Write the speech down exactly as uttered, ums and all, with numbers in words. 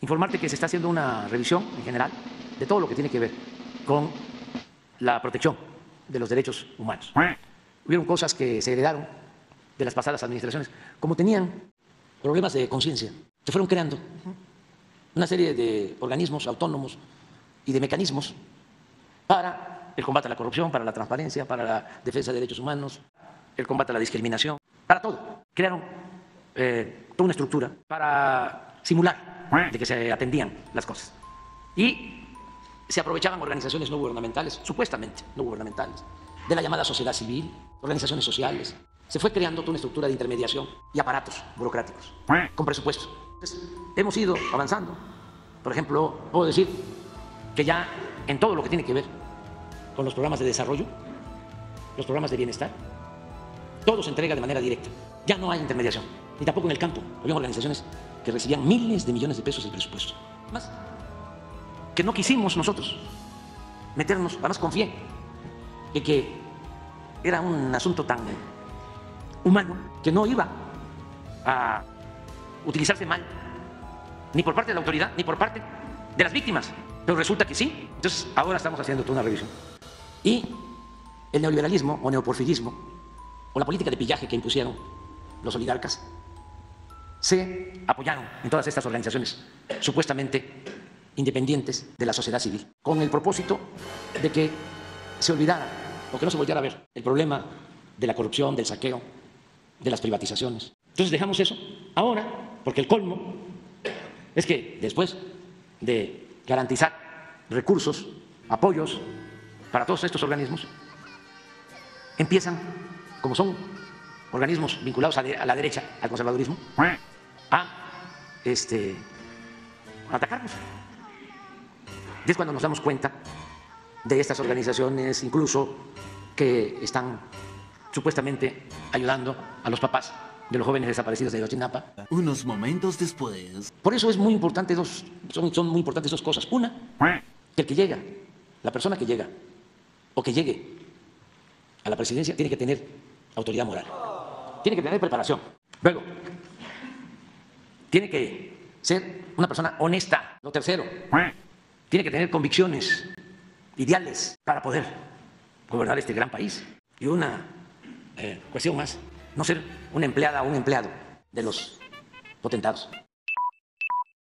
informarte que se está haciendo una revisión en general de todo lo que tiene que ver con la protección de los derechos humanos. Hubieron cosas que se heredaron de las pasadas administraciones, como tenían problemas de conciencia, se fueron creando una serie de organismos autónomos y de mecanismos para el combate a la corrupción, para la transparencia, para la defensa de derechos humanos, el combate a la discriminación, para todo. Crearon eh, toda una estructura para simular de que se atendían las cosas. Y se aprovechaban organizaciones no gubernamentales, supuestamente no gubernamentales, de la llamada sociedad civil, organizaciones sociales. Se fue creando toda una estructura de intermediación y aparatos burocráticos con presupuesto. Entonces, hemos ido avanzando. Por ejemplo, puedo decir que ya en todo lo que tiene que ver con los programas de desarrollo, los programas de bienestar, todo se entrega de manera directa. Ya no hay intermediación, ni tampoco en el campo. Había organizaciones que recibían miles de millones de pesos del presupuesto. Además, que no quisimos nosotros meternos, además confié de que era un asunto tan humano que no iba a utilizarse mal, ni por parte de la autoridad, ni por parte de las víctimas. Pero resulta que sí. Entonces, ahora estamos haciendo toda una revisión. Y el neoliberalismo o neoporfirismo, o la política de pillaje que impusieron los oligarcas, se apoyaron en todas estas organizaciones supuestamente independientes de la sociedad civil, con el propósito de que se olvidara o que no se volviera a ver el problema de la corrupción, del saqueo, de las privatizaciones. Entonces dejamos eso ahora, porque el colmo es que después de garantizar recursos, apoyos para todos estos organismos, empiezan, como son organismos vinculados a la derecha, al conservadurismo, a este, atacarnos. Y es cuando nos damos cuenta de estas organizaciones, incluso que están supuestamente ayudando a los papás de los jóvenes desaparecidos de Ayotzinapa. Unos momentos después. Por eso es muy importante dos, son, son muy importantes dos cosas. Una, que el que llega, la persona que llega o que llegue a la presidencia tiene que tener autoridad moral, tiene que tener preparación. Luego, tiene que ser una persona honesta. Lo tercero, tiene que tener convicciones, ideales para poder gobernar este gran país. Y una eh, cuestión más, no ser una empleada o un empleado de los potentados.